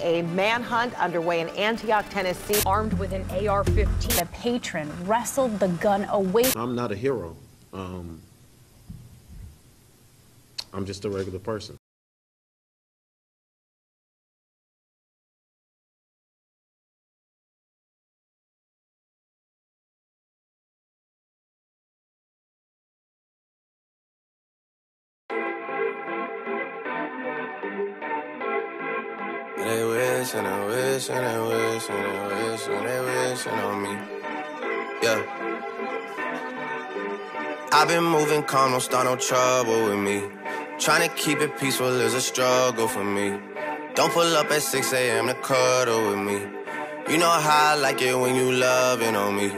A manhunt underway in Antioch, Tennessee. Armed with an AR-15, a patron wrestled the gun away. I'm not a hero. I'm just a regular person. They wish and I wish and I wish and I wish and they wishing on me. Yeah. I've been moving calm, don't start no trouble with me. Trying to keep it peaceful is a struggle for me. Don't pull up at 6 a.m. to cuddle with me. You know how I like it when you loving on me.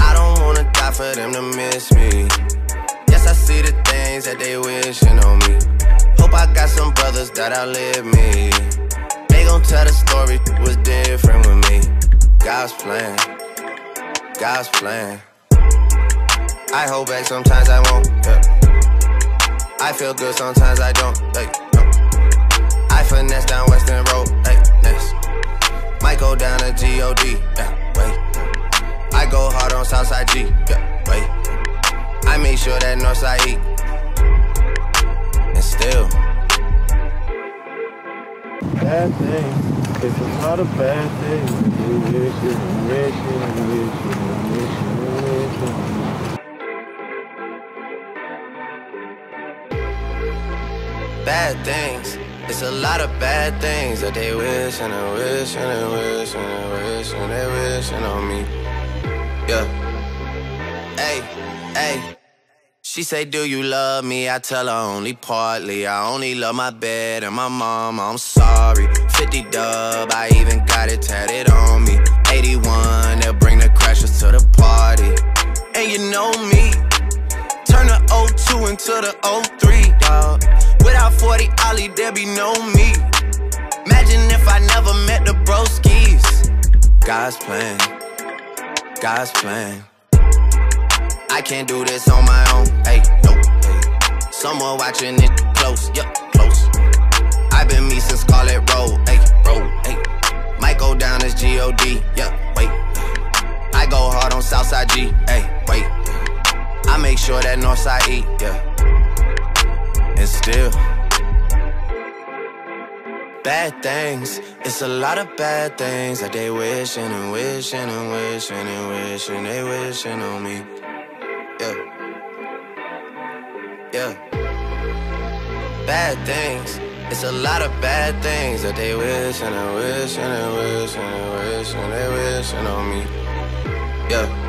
I don't wanna die for them to miss me. Yes, I see the things that they wishing on me. Hope I got some brothers that outlive me. Don't tell the story, was different with me. God's plan, God's plan. I hold back sometimes I won't, yeah. I feel good sometimes I don't, yeah, no. I finesse down Western Road, yeah, next. Might go down to G.O.D, yeah, wait. I go hard on Southside G, yeah, wait. I make sure that Northside E. And still bad thing, if it's not a bad thing, you wish it, you wish it, you wish it, you wish it, you wish it, you wish it. Bad things, it's a lot of bad things that they wish and they wish and they wish and they wish and they wishing on me. Yeah. Hey, hey. She say, do you love me? I tell her only partly. I only love my bed and my mom, I'm sorry. 50 dub, I even got it tatted on me. 81, they'll bring the crashers to the party. And you know me, turn the 02 into the 03, dog. Without 40 Ollie, there be no me. Imagine if I never met the broskies. God's plan, God's plan. I can't do this on my own, hey, no, hey. Someone watching it close, yup, yeah, close. I've been me since Scarlet Road, hey, road, hey. Might go down as G.O.D, yeah, wait. I go hard on Southside G, hey, wait. I make sure that Northside E, yeah. And still bad things, it's a lot of bad things that they wishing and wishing and wishing and wishing, they wishing on me. Yeah, yeah. Bad things, it's a lot of bad things that they wish and they wish and they wish and they wish and they wishing on me. Yeah.